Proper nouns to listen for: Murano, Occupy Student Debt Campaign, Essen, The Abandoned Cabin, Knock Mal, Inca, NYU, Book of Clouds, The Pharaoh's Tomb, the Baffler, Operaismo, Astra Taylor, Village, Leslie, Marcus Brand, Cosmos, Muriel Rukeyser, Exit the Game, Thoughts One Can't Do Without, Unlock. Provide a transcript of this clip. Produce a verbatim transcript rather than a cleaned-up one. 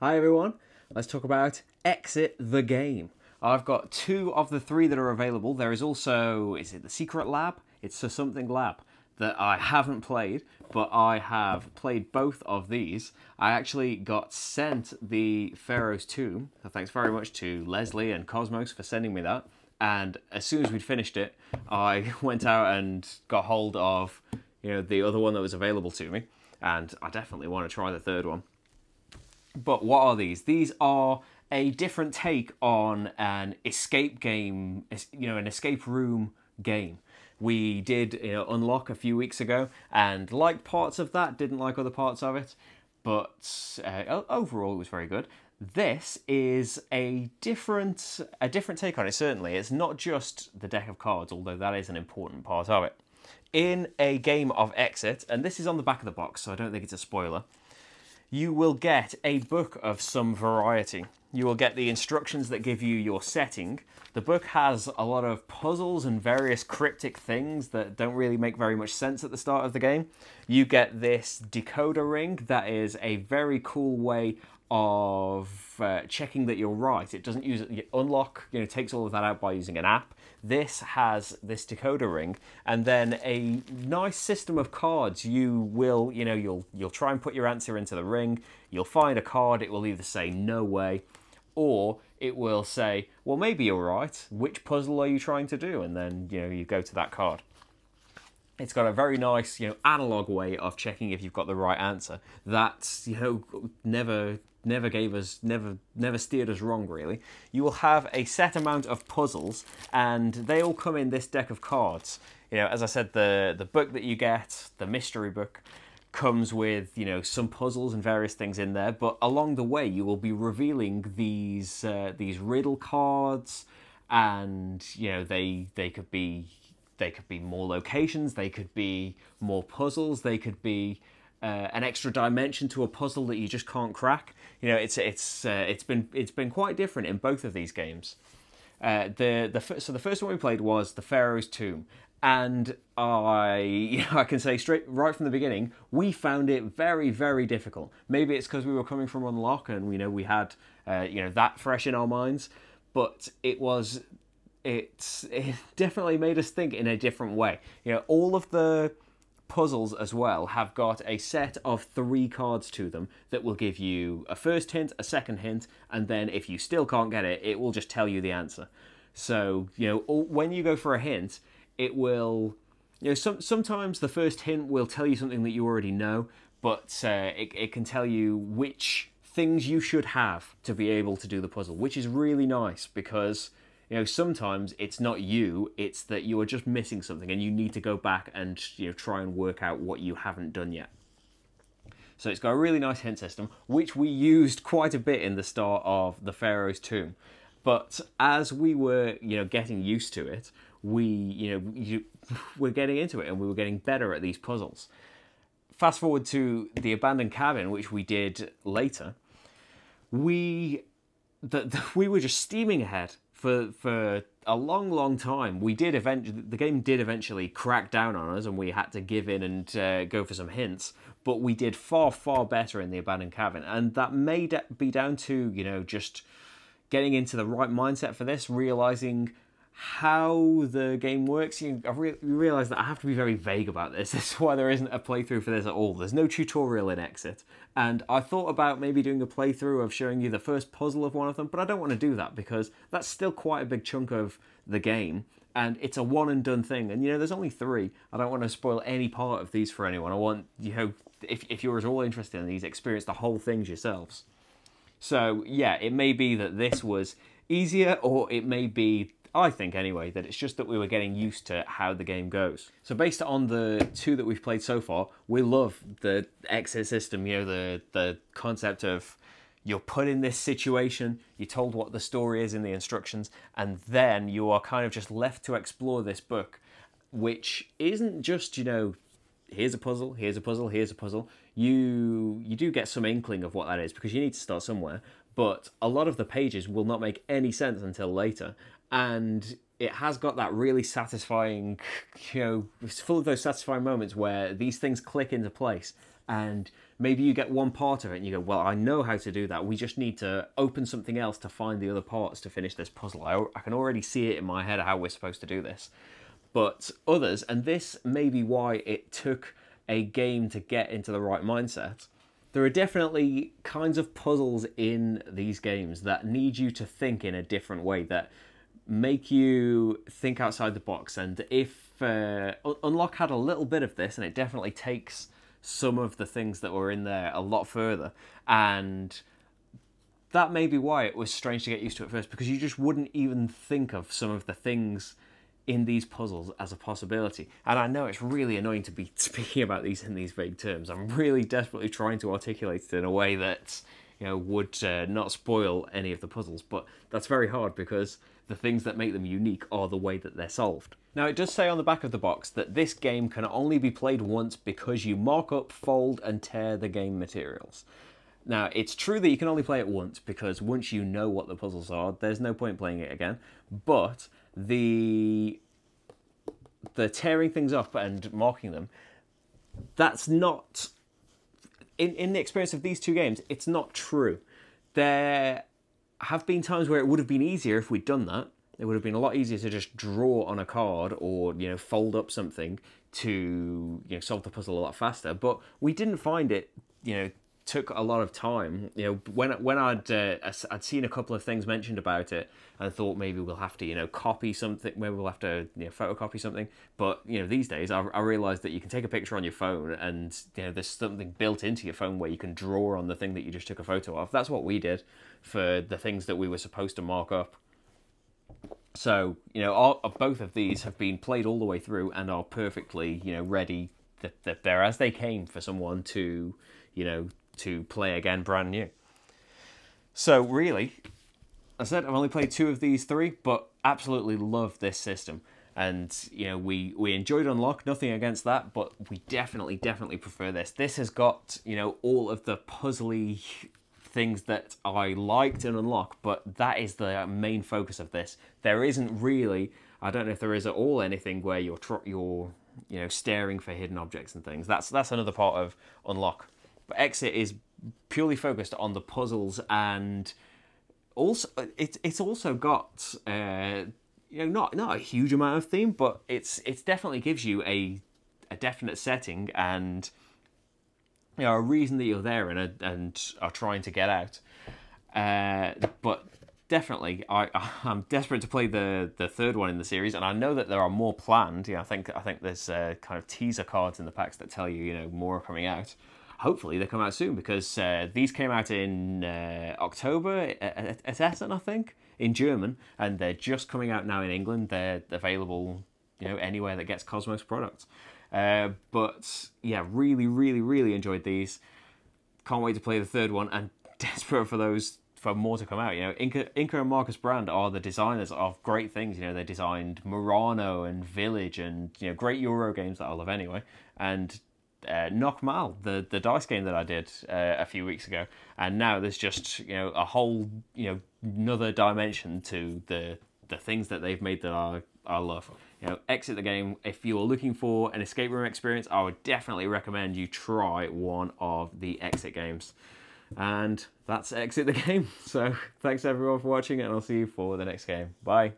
Hi everyone, let's talk about Exit the Game. I've got two of the three that are available. There is also, is it the Secret Lab? It's a something lab that I haven't played, but I have played both of these. I actually got sent The Pharaoh's Tomb, so thanks very much to Leslie and Cosmos for sending me that. And as soon as we'd finished it, I went out and got hold of, you know, the other one that was available to me. And I definitely want to try the third one. But what are these? These are a different take on an escape game, you know, an escape room game. We did, you know, Unlock a few weeks ago and liked parts of that, didn't like other parts of it, but uh, overall it was very good. This is a different, a different take on it, certainly. It's not just the deck of cards, although that is an important part of it. In a game of Exit, and this is on the back of the box, so I don't think it's a spoiler, you will get a book of some variety. You will get the instructions that give you your setting. The book has a lot of puzzles and various cryptic things that don't really make very much sense at the start of the game. You get this decoder ring that is a very cool way of uh, checking that you're right. It doesn't use it, Unlock, you know, takes all of that out by using an app. This has this decoder ring, and then a nice system of cards. You will, you know, you'll you'll try and put your answer into the ring. You'll find a card. It will either say no way, or it will say, well, maybe you're right. Which puzzle are you trying to do? And then, you know, you go to that card. It's got a very nice, you know, analog way of checking if you've got the right answer. That's, you know, never, never gave us, never, never steered us wrong, really. You will have a set amount of puzzles, and they all come in this deck of cards. You know, as I said, the the book that you get, the mystery book, comes with, you know, some puzzles and various things in there. But along the way, you will be revealing these uh, these riddle cards, and you know, they they could be. They could be more locations, they could be more puzzles, they could be uh, an extra dimension to a puzzle that you just can't crack. You know, it's it's uh, it's been it's been quite different in both of these games. Uh, the the so the first one we played was The Pharaoh's Tomb, and I you know, I can say straight right from the beginning we found it very very difficult. Maybe it's because we were coming from Unlock and we know we had uh, you know, that fresh in our minds, but it was. It's, it definitely made us think in a different way. You know, all of the puzzles as well have got a set of three cards to them that will give you a first hint, a second hint, and then if you still can't get it, it will just tell you the answer. So, you know, all, when you go for a hint, it will, you know, some, sometimes the first hint will tell you something that you already know, but uh, it, it can tell you which things you should have to be able to do the puzzle, which is really nice because, you know, sometimes it's not you, it's that you are just missing something and you need to go back and, you know, try and work out what you haven't done yet. So it's got a really nice hint system, which we used quite a bit in the start of The Pharaoh's Tomb. But as we were, you know, getting used to it, we, you know, you, we're getting into it and we were getting better at these puzzles. Fast forward to The Abandoned Cabin, which we did later. We, the, the, we were just steaming ahead. For, for a long, long time, we did eventually, the game did eventually crack down on us and we had to give in and uh, go for some hints, but we did far, far better in The Abandoned Cabin. And that may be down to, you know, just getting into the right mindset for this, realising how the game works. You re realise that I have to be very vague about this. This is why there isn't a playthrough for this at all. There's no tutorial in Exit. And I thought about maybe doing a playthrough of showing you the first puzzle of one of them, but I don't want to do that because that's still quite a big chunk of the game. And it's a one and done thing. And, you know, there's only three. I don't want to spoil any part of these for anyone. I want, you know, if, if you're at all interested in these, experience the whole things yourselves. So, yeah, it may be that this was easier, or it may be, I think anyway, that it's just that we were getting used to how the game goes. So based on the two that we've played so far, we love the Exit system, you know, the, the concept of you're put in this situation, you're told what the story is in the instructions, and then you are kind of just left to explore this book, which isn't just, you know, here's a puzzle, here's a puzzle, here's a puzzle. You, you do get some inkling of what that is because you need to start somewhere, but a lot of the pages will not make any sense until later. And it has got that really satisfying, you know, it's full of those satisfying moments where these things click into place and Maybe you get one part of it and you go, well, I know how to do that. We just need to open something else to find the other parts to finish this puzzle. I, I can already see it in my head how we're supposed to do this. But others, and this may be why it took a game to get into the right mindset, there are definitely kinds of puzzles in these games that need you to think in a different way, that make you think outside the box. And if uh, Unlock had a little bit of this, and it definitely takes some of the things that were in there a lot further, and that may be why it was strange to get used to at first, because you just wouldn't even think of some of the things in these puzzles as a possibility. And I know it's really annoying to be speaking about these in these vague terms. I'm really desperately trying to articulate it in a way that, you know, would uh, not spoil any of the puzzles, but that's very hard because the things that make them unique are the way that they're solved. Now, it does say on the back of the box that this game can only be played once because you mark up, fold, and tear the game materials. Now, it's true that you can only play it once, because once you know what the puzzles are, there's no point playing it again, but the the tearing things up and marking them, that's not, in, in the experience of these two games, it's not true. There have been times where it would have been easier if we'd done that. It would have been a lot easier to just draw on a card or, you know, fold up something to, you know, solve the puzzle a lot faster, but we didn't find it, you know, took a lot of time. You know, when when I'd uh, I'd seen a couple of things mentioned about it and thought maybe we'll have to, you know, copy something, maybe we'll have to, you know, photocopy something. But, you know, these days I, I realized that you can take a picture on your phone, and, you know, there's something built into your phone where you can draw on the thing that you just took a photo of. That's what we did for the things that we were supposed to mark up. So, you know, all, both of these have been played all the way through and are perfectly, you know, ready, that, that they're as they came for someone to, you know, to play again brand new. So really, as I said, I've only played two of these three, but absolutely love this system. And, you know, we, we enjoyed Unlock, nothing against that, but we definitely, definitely prefer this. This has got, you know, all of the puzzly things that I liked in Unlock, but that is the main focus of this. There isn't really, I don't know if there is at all anything where you're, tr you're you know, staring for hidden objects and things. That's, that's another part of Unlock. But Exit is purely focused on the puzzles, and also it's it's also got uh, you know, not not a huge amount of theme, but it's it's definitely gives you a a definite setting and, you know, a reason that you're there and a, and are trying to get out. Uh, but definitely, I I'm desperate to play the the third one in the series, and I know that there are more planned. You know, I think I think there's uh, kind of teaser cards in the packs that tell you, you know, more are coming out. Hopefully they come out soon, because uh, these came out in uh, October at, at Essen, I think, in German, and they're just coming out now in England. They're available, you know, anywhere that gets Cosmos products. Uh, but yeah, really, really, really enjoyed these. Can't wait to play the third one, and desperate for those for more to come out. You know, Inca, Inca and Marcus Brand are the designers of great things. You know, they designed Murano and Village, and, you know, great Euro games that I love anyway, and. Uh, Knock Mal, the the dice game that I did uh, a few weeks ago, and now there's just, you know, a whole, you know, another dimension to the the things that they've made that I I love. You know, Exit the Game. If you're looking for an escape room experience, I would definitely recommend you try one of the Exit games. And that's Exit the Game. So thanks everyone for watching, and I'll see you for the next game. Bye.